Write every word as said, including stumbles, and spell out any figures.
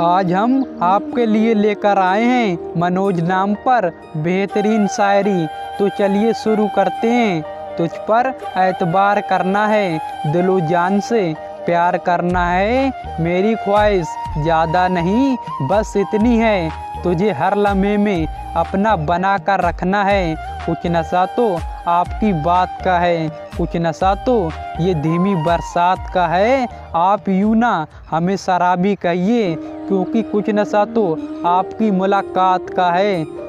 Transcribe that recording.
आज हम आपके लिए लेकर आए हैं मनोज नाम पर बेहतरीन शायरी। तो चलिए शुरू करते हैं। तुझ पर एतबार करना है, दिलो जान से प्यार करना है, मेरी ख्वाहिश ज़्यादा नहीं बस इतनी है, तुझे हर लम्हे में अपना बना कर रखना है। कुछ नशा तो आपकी बात का है, कुछ नशा तो ये धीमी बरसात का है, आप यूँ ना हमें शराबी कहिए, क्योंकि कुछ नशा तो आपकी मुलाकात का है।